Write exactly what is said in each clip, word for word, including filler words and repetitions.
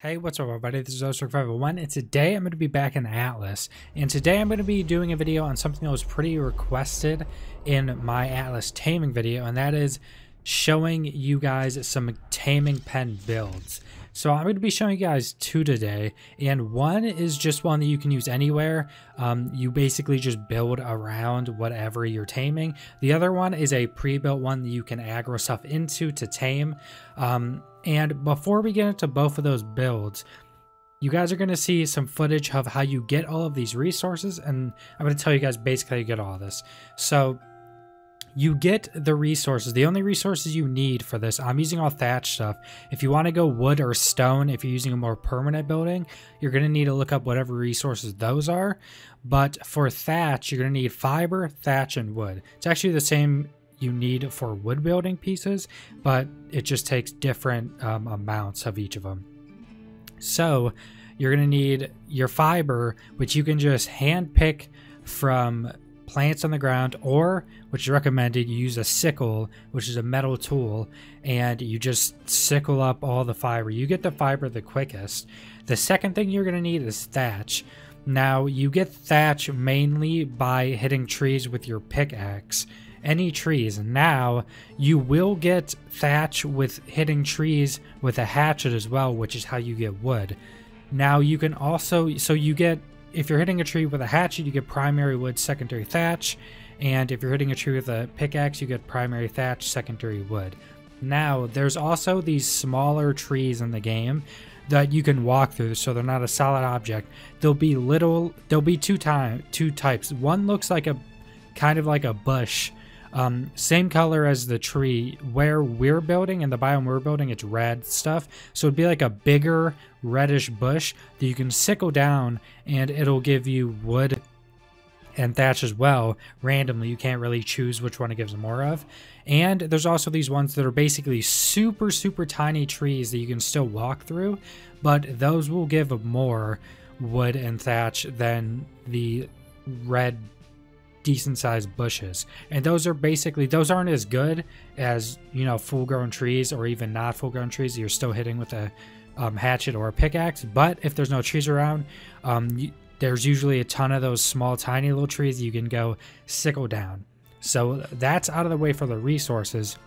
Hey, what's up everybody, this is Osterberg five oh one and today I'm going to be back in Atlas, and today I'm going to be doing a video on something that was pretty requested in my Atlas taming video, and that is showing you guys some taming pen builds. So I'm going to be showing you guys two today, and one is just one that you can use anywhere. Um, you basically just build around whatever you're taming. The other one is a pre-built one that you can aggro stuff into to tame. Um, And before we get into both of those builds, you guys are going to see some footage of how you get all of these resources, and I'm going to tell you guys basically how you get all of this. So you get the resources. The only resources you need for this, I'm using all thatch stuff. If you want to go wood or stone, if you're using a more permanent building, you're going to need to look up whatever resources those are. But for thatch, you're going to need fiber, thatch, and wood. It's actually the same you need for wood building pieces, but it just takes different um, amounts of each of them. So you're going to need your fiber, which you can just hand pick from plants on the ground, or, which is recommended, you use a sickle, which is a metal tool, and you just sickle up all the fiber. You get the fiber the quickest. The second thing you're going to need is thatch. Now you get thatch mainly by hitting trees with your pickaxe. Any trees. Now you will get thatch with hitting trees with a hatchet as well, which is how you get wood. Now you can also, so you get, if you're hitting a tree with a hatchet, you get primary wood, secondary thatch, and if you're hitting a tree with a pickaxe, you get primary thatch, secondary wood. Now there's also these smaller trees in the game that you can walk through, so they're not a solid object. There'll be little, there'll be two time two types. One looks like a kind of like a bush. Um, same color as the tree where we're building, and the biome we're building, it's red stuff. So it'd be like a bigger reddish bush that you can sickle down, and it'll give you wood and thatch as well. Randomly, you can't really choose which one it gives more of. And there's also these ones that are basically super, super tiny trees that you can still walk through, but those will give more wood and thatch than the red decent sized bushes, and those are basically, those aren't as good as, you know, full grown trees, or even not full grown trees that you're still hitting with a um, hatchet or a pickaxe. But if there's no trees around, um, you, there's usually a ton of those small tiny little trees you can go sickle down. So that's out of the way for the resources.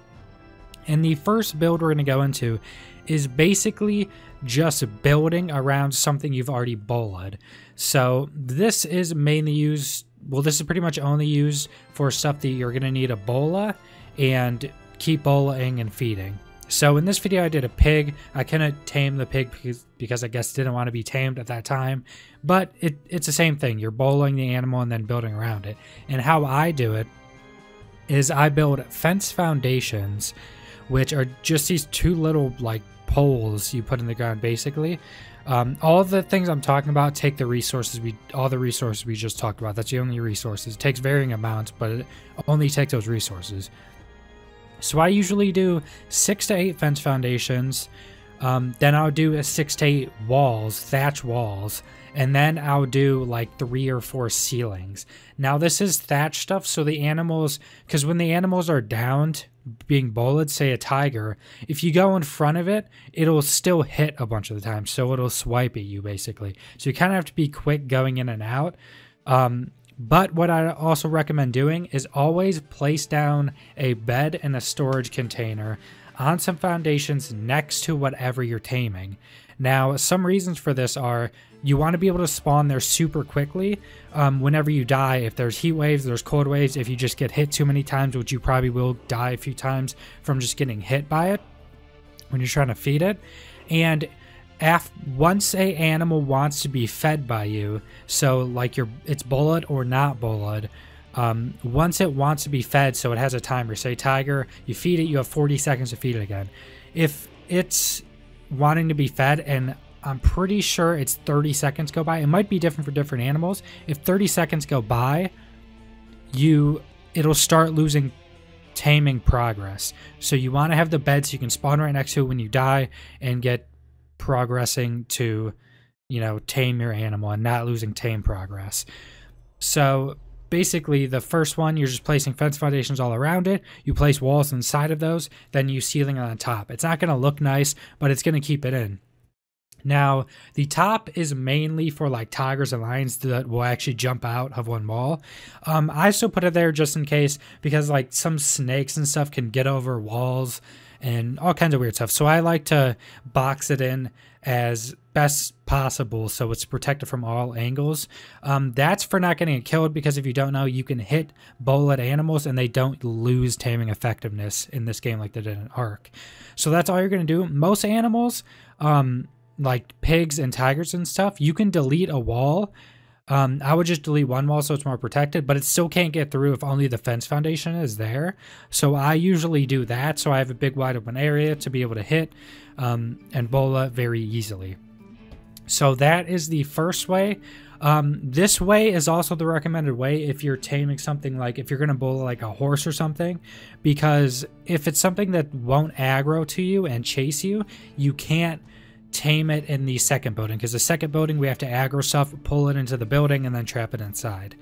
And the first build we're going to go into is basically just building around something you've already bullied. So this is mainly used, well, this is pretty much only used for stuff that you're going to need a bola and keep bolaing and feeding. So in this video, I did a pig. I couldn't tame the pig because, because I guess didn't want to be tamed at that time. But it, it's the same thing. You're bolaing the animal and then building around it. And how I do it is I build fence foundations, which are just these two little, like, poles you put in the ground, basically. Um, all the things I'm talking about take the resources we, all the resources we just talked about. That's the only resources. It takes varying amounts, but it only takes those resources. So I usually do six to eight fence foundations. Um, then I'll do a six to eight walls, thatch walls, and then I'll do like three or four ceilings. Now this is thatch stuff, so the animals, because when the animals are downed, being bullied, say a tiger, if you go in front of it, it'll still hit a bunch of the time, so it'll swipe at you basically. So you kind of have to be quick going in and out. Um, but what I also recommend doing is always place down a bed and a storage container on some foundations next to whatever you're taming. Now, some reasons for this are you want to be able to spawn there super quickly um, whenever you die. If there's heat waves, there's cold waves, if you just get hit too many times, which you probably will die a few times from just getting hit by it when you're trying to feed it. And Af once a animal wants to be fed by you, so like you're, it's bullet or not bullet, Um, once it wants to be fed, so it has a timer, say tiger, you feed it, you have forty seconds to feed it again. If it's wanting to be fed, and I'm pretty sure it's thirty seconds go by, it might be different for different animals. If thirty seconds go by, you, it'll start losing taming progress. So you want to have the bed so you can spawn right next to it when you die and get progressing to, you know, tame your animal and not losing tame progress. So basically, the first one, you're just placing fence foundations all around it. You place walls inside of those, then you ceiling on top. It's not going to look nice, but it's going to keep it in. Now, the top is mainly for like tigers and lions that will actually jump out of one wall. Um, I still put it there just in case, because like some snakes and stuff can get over walls and all kinds of weird stuff. So I like to box it in as best possible so it's protected from all angles. Um, that's for not getting it killed, because if you don't know, you can hit bullet animals and they don't lose taming effectiveness in this game like they did in ARK. So that's all you're going to do. Most animals... Um, like pigs and tigers and stuff, you can delete a wall. Um, I would just delete one wall so it's more protected, but it still can't get through if only the fence foundation is there. So I usually do that, so I have a big wide open area to be able to hit um, and bola very easily. So that is the first way. Um, this way is also the recommended way if you're taming something, like if you're going to bola like a horse or something, because if it's something that won't aggro to you and chase you, you can't tame it in the second building, because the second building we have to aggro stuff, pull it into the building, and then trap it inside.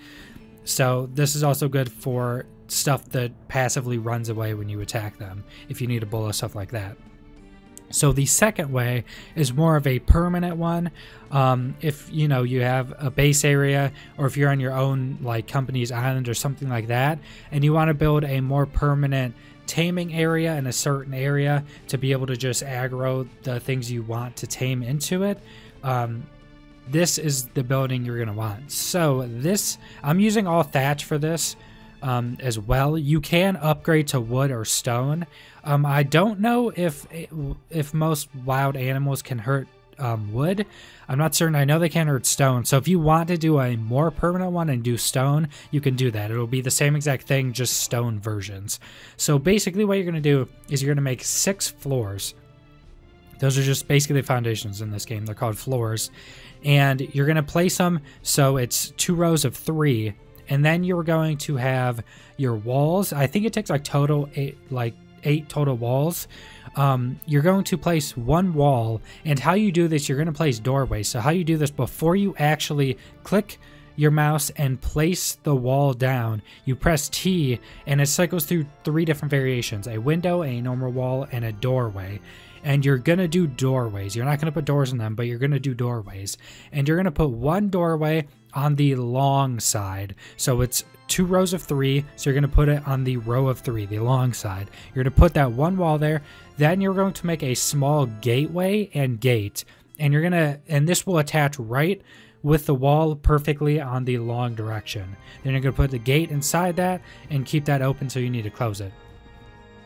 So this is also good for stuff that passively runs away when you attack them, if you need a bola stuff like that. So the second way is more of a permanent one. Um, if you know you have a base area, or if you're on your own like company's island or something like that, and you want to build a more permanent taming area in a certain area to be able to just aggro the things you want to tame into it, um, this is the building you're going to want. So this, I'm using all thatch for this. Um, as well, you can upgrade to wood or stone. Um, I don't know if if most wild animals can hurt um, wood. I'm not certain. I know they can hurt stone. So if you want to do a more permanent one and do stone, you can do that. It'll be the same exact thing, just stone versions. So basically, what you're going to do is you're going to make six floors. Those are just basically foundations in this game. They're called floors, and you're going to place them so it's two rows of three. And then you're going to have your walls. I think it takes like total eight, like eight total walls. Um, you're going to place one wall, and how you do this, you're going to place doorways. So how you do this, before you actually click your mouse and place the wall down, you press T, and it cycles through three different variations: a window, a normal wall, and a doorway. And you're going to do doorways. You're not going to put doors in them, but you're going to do doorways. And you're going to put one doorway on the long side. So it's two rows of three, so you're going to put it on the row of three, the long side. You're going to put that one wall there. Then you're going to make a small gateway and gate. And you're going to, and this will attach right with the wall perfectly on the long direction. Then you're going to put the gate inside that and keep that open so you need to close it.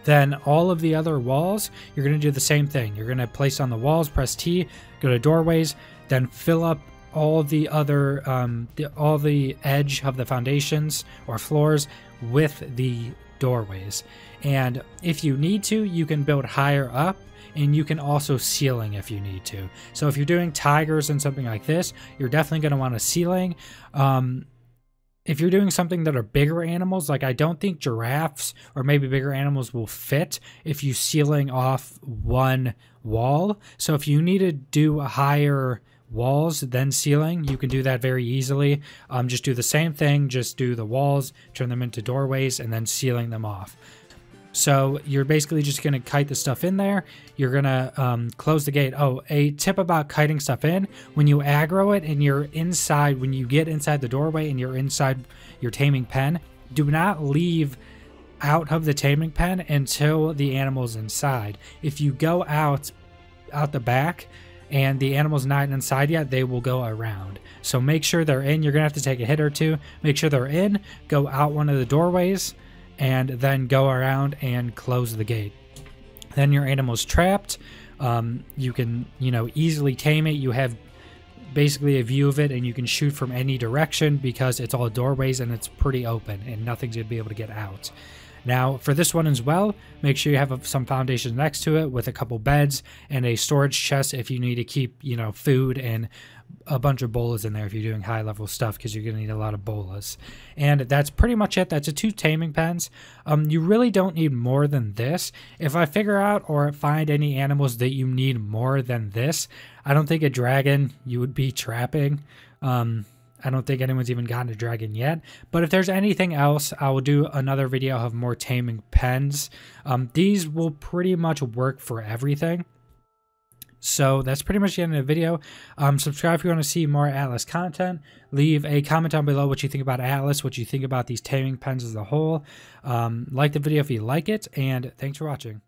Then all of the other walls, you're going to do the same thing. You're going to place on the walls, press T, go to doorways, then fill up all the other, um, the, all the edge of the foundations or floors with the doorways. And if you need to, you can build higher up, and you can also ceiling if you need to. So if you're doing tigers and something like this, you're definitely going to want a ceiling. Um, If you're doing something that are bigger animals, like I don't think giraffes or maybe bigger animals will fit if you ceiling off one wall. So if you need to do higher walls than ceiling, you can do that very easily. Um, just do the same thing. Just do the walls, turn them into doorways, and then ceiling them off. So you're basically just going to kite the stuff in there. You're going to um, close the gate. Oh, a tip about kiting stuff in: when you aggro it and you're inside, when you get inside the doorway and you're inside your taming pen, do not leave out of the taming pen until the animal's inside. If you go out, out the back and the animal's not inside yet, they will go around. So make sure they're in. You're going to have to take a hit or two. Make sure they're in, go out one of the doorways, and then go around and close the gate. Then your animal's trapped. Um, you can, you know, easily tame it. You have basically a view of it, and you can shoot from any direction because it's all doorways and it's pretty open, and nothing's going to be able to get out. Now, for this one as well, make sure you have some foundations next to it with a couple beds and a storage chest if you need to keep, you know, food and a bunch of bolas in there if you're doing high-level stuff, because you're going to need a lot of bolas. And that's pretty much it. That's the two taming pens. Um, you really don't need more than this. If I figure out or find any animals that you need more than this, I don't think a dragon you would be trapping. Um... I don't think anyone's even gotten a dragon yet. But if there's anything else, I will do another video of more taming pens. Um, these will pretty much work for everything. So that's pretty much the end of the video. Um, subscribe if you want to see more Atlas content. Leave a comment down below what you think about Atlas, what you think about these taming pens as a whole. Um, like the video if you like it, and thanks for watching.